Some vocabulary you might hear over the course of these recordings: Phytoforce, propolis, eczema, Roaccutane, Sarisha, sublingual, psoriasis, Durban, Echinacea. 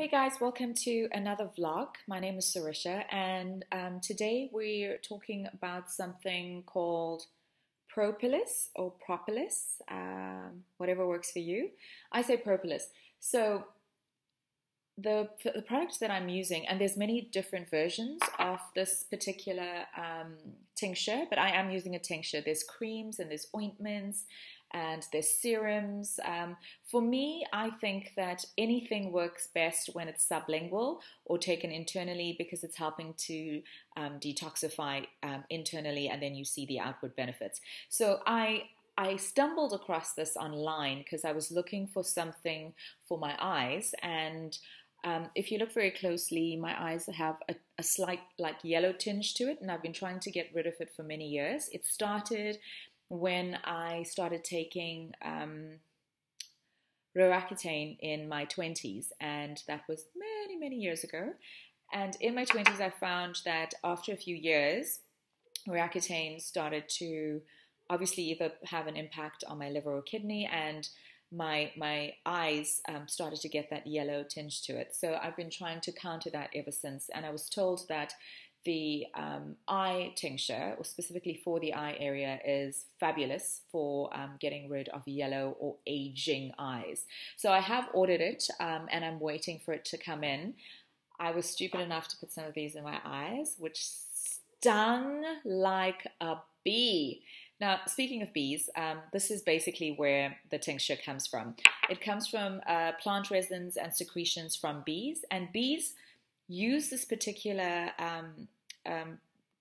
Hey guys, welcome to another vlog. My name is Sarisha, and today we're talking about something called propolis or propolis, whatever works for you. I say propolis. So the product that I'm using, and there's many different versions of this particular tincture, but I am using a tincture. There's creams and there's ointments, and there's serums. For me, I think that anything works best when it's sublingual or taken internally because it's helping to detoxify internally, and then you see the outward benefits. So I stumbled across this online because I was looking for something for my eyes, and if you look very closely, my eyes have a slight like yellow tinge to it, and I've been trying to get rid of it for many years. It started when I started taking Roaccutane in my 20s, and that was many, many years ago. And in my 20s, I found that after a few years, Roaccutane started to obviously either have an impact on my liver or kidney, and my eyes started to get that yellow tinge to it. So I've been trying to counter that ever since, and I was told that the eye tincture, or specifically for the eye area, is fabulous for getting rid of yellow or aging eyes. So I have ordered it, and I'm waiting for it to come in. I was stupid enough to put some of these in my eyes, which stung like a bee. Now, speaking of bees, this is basically where the tincture comes from. It comes from plant resins and secretions from bees, and bees use this particular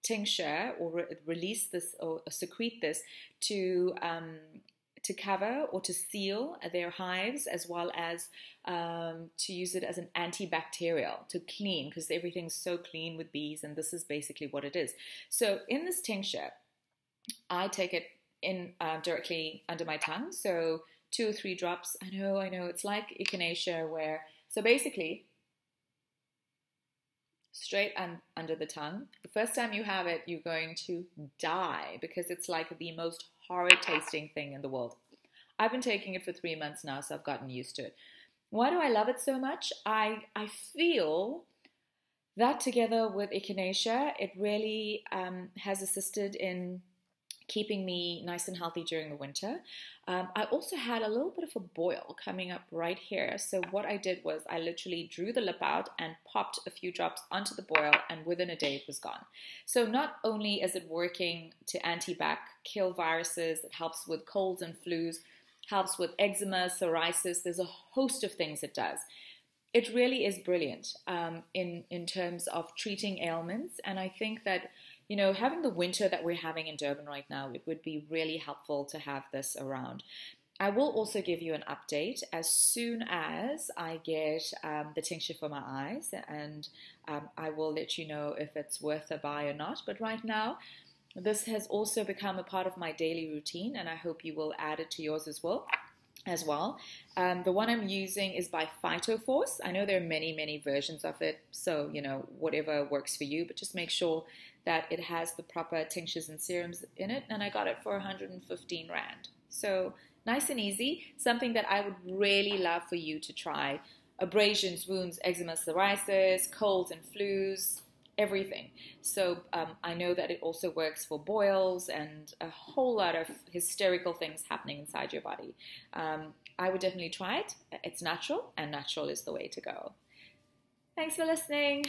tincture, or release this, or secrete this to cover or to seal their hives, as well as to use it as an antibacterial to clean, because everything's so clean with bees, and this is basically what it is. So in this tincture, I take it in directly under my tongue, so 2 or 3 drops. I know, it's like Echinacea, where so basically, straight under the tongue. The first time you have it, you're going to die because it's like the most horrid tasting thing in the world. I've been taking it for 3 months now, so I've gotten used to it. Why do I love it so much? I feel that together with Echinacea, it really has assisted in keeping me nice and healthy during the winter. I also had a little bit of a boil coming up right here. So what I did was I literally drew the lip out and popped a few drops onto the boil, and within a day it was gone. So not only is it working to antibac, kill viruses, it helps with colds and flus, helps with eczema, psoriasis, there's a host of things it does. It really is brilliant in terms of treating ailments, and I think that, you know, having the winter that we're having in Durban right now, it would be really helpful to have this around. I will also give you an update as soon as I get the tincture for my eyes, and I will let you know if it's worth a buy or not. But right now, this has also become a part of my daily routine, and I hope you will add it to yours as well. The one I'm using is by Phytoforce. I know there are many, many versions of it, so, you know, whatever works for you, but just make sure that it has the proper tinctures and serums in it, and I got it for 115 Rand. So nice and easy, something that I would really love for you to try. Abrasions, wounds, eczema, psoriasis, colds and flus, everything. So I know that it also works for boils and a whole lot of hysterical things happening inside your body. I would definitely try it. It's natural, and natural is the way to go. Thanks for listening.